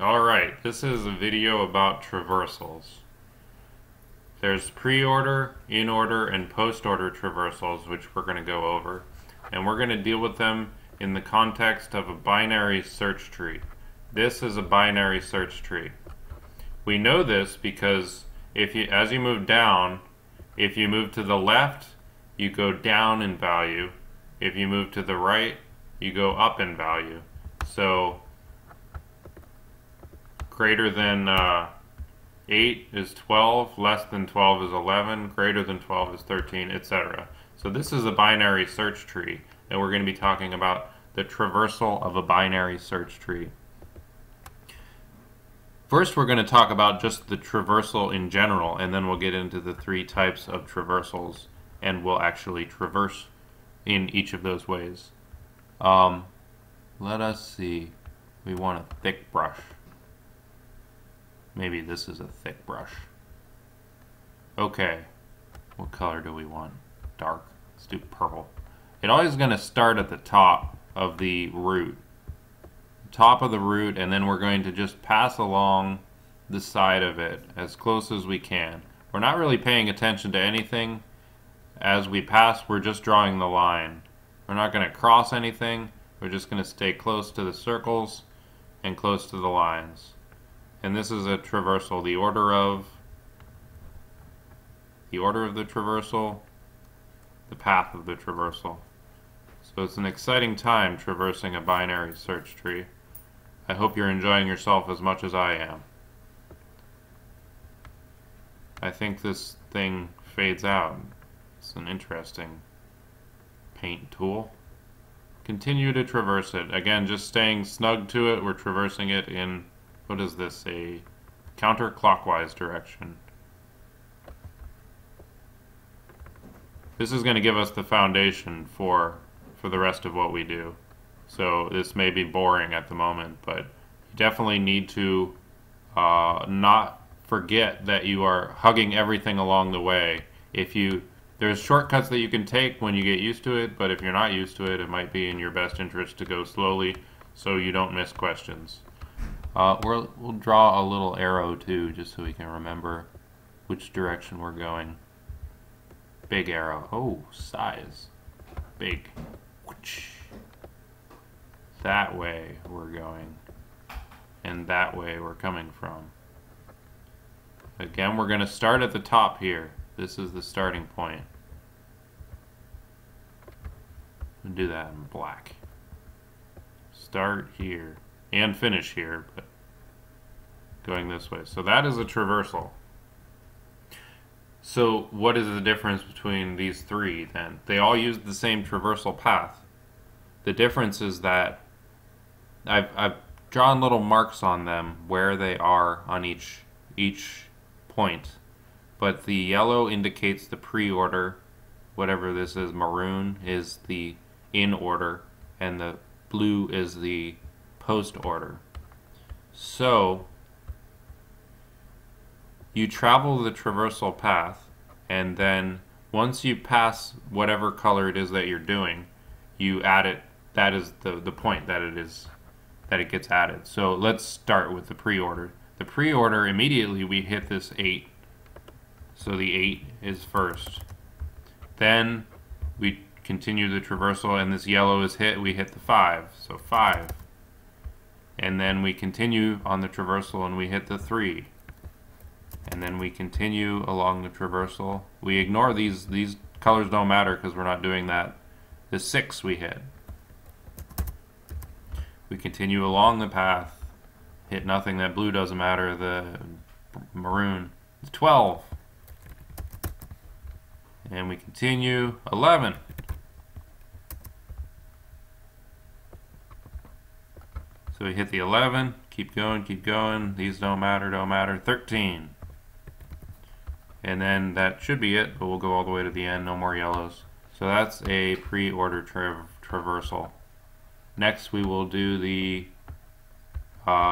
Alright, this is a video about traversals. There's pre-order, in-order, and post-order traversals, which we're going to go over. And we're going to deal with them in the context of a binary search tree. This is a binary search tree. We know this because as you move to the left, you go down in value. If you move to the right, you go up in value. So greater than 8 is 12, less than 12 is 11, greater than 12 is 13, etc. So this is a binary search tree, and we're going to be talking about the traversal of a binary search tree. First, we're going to talk about just the traversal in general, and then we'll get into the three types of traversals, and we'll actually traverse in each of those ways. Let us see. We want a thick brush. Maybe this is a thick brush. Okay, what color do we want? Dark. Let's do purple. It always going to start at the top of the root. Top of the root, and then we're going to just pass along the side of it as close as we can. We're not really paying attention to anything. As we pass, we're just drawing the line. We're not going to cross anything. We're just going to stay close to the circles and close to the lines. And this is a traversal. The order of the traversal, the path of the traversal. So it's an exciting time traversing a binary search tree. I hope you're enjoying yourself as much as I am. I think this thing fades out. It's an interesting paint tool. Continue to traverse it. Again, just staying snug to it. We're traversing it in, what is this, a counterclockwise direction. This is going to give us the foundation for the rest of what we do. So this may be boring at the moment, but you definitely need to not forget that you are hugging everything along the way. There's shortcuts that you can take when you get used to it, but if you're not used to it, it might be in your best interest to go slowly so you don't miss questions. We'll draw a little arrow too, just so we can remember which direction we're going. Big arrow. Oh, size. Big. That way we're going, and that way we're coming from. Again, we're going to start at the top here. This is the starting point. We'll do that in black. Start here and finish here, but going this way. So that is a traversal. So what is the difference between these three then? They all use the same traversal path. The difference is that I've drawn little marks on them where they are on each point. But the yellow indicates the pre-order, whatever this is, maroon is the in-order, and the blue is the post-order. So you travel the traversal path, and then once you pass whatever color it is that you're doing, you add it. That is the point that it gets added. So let's start with the pre-order. The pre-order, immediately we hit this 8. So the 8 is first. Then we continue the traversal, and this yellow is hit. We hit the 5. So 5. And then we continue on the traversal, and we hit the 3. And then we continue along the traversal. We ignore these colors, don't matter because we're not doing that. The 6 we hit. We continue along the path, hit nothing. That blue doesn't matter, the maroon. The 12. And we continue 11. So we hit the 11, keep going, these don't matter, 13. And then that should be it, but we'll go all the way to the end, no more yellows. So that's a pre-order traversal. Next we will do the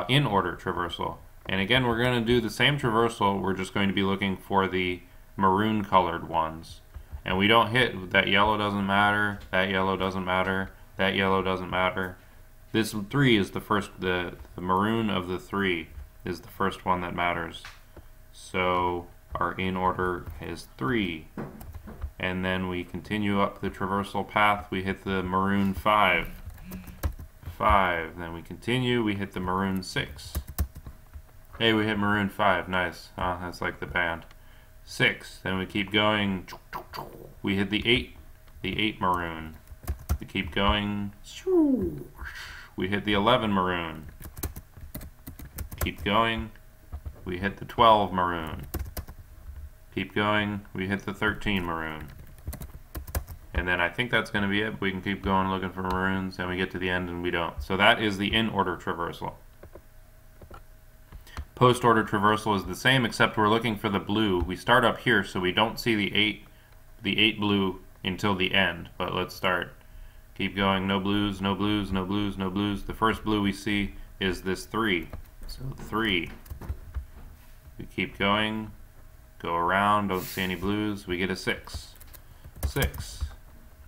in-order traversal. And again, we're going to do the same traversal, we're just going to be looking for the maroon colored ones. And we don't hit, that yellow doesn't matter, that yellow doesn't matter, that yellow doesn't matter. This three is the first, the maroon of the three is the first one that matters. So our in order is 3. And then we continue up the traversal path, we hit the maroon 5. 5, then we continue, we hit the maroon 6. Hey, we hit maroon 5, nice. Oh, that's like the band. 6, then we keep going, we hit the 8. The 8 maroon. We keep going, we hit the 11 maroon. Keep going, we hit the 12 maroon. Keep going, we hit the 13 maroon. And then I think that's going to be it. We can keep going looking for maroons, and we get to the end and we don't. So that is the in-order traversal. Post-order traversal is the same, except we're looking for the blue. We start up here, so we don't see the eight blue until the end. But let's start. Keep going. No blues, no blues, no blues, no blues. The first blue we see is this 3. So 3. We keep going. Go around, don't see any blues, we get a 6. 6.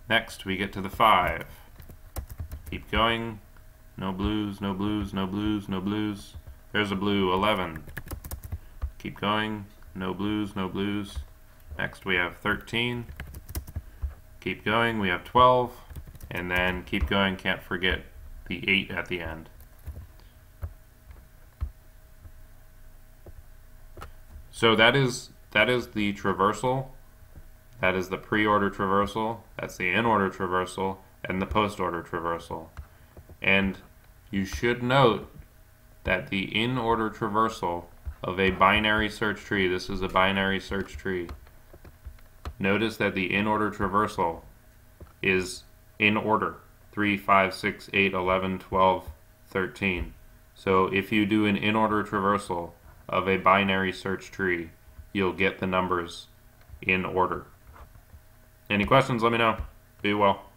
Next we get to the 5. Keep going, no blues, no blues, no blues, no blues. There's a blue, 11. Keep going, no blues, no blues. Next we have 13. Keep going, we have 12. And then keep going, can't forget the 8 at the end. So that is the traversal, that is the pre-order traversal, that's the in-order traversal, and the post-order traversal. And you should note that the in-order traversal of a binary search tree, this is a binary search tree, notice that the in-order traversal is in order, 3, 5, 6, 8, 11, 12, 13. So if you do an in-order traversal of a binary search tree, you'll get the numbers in order. Any questions, let me know. Be well.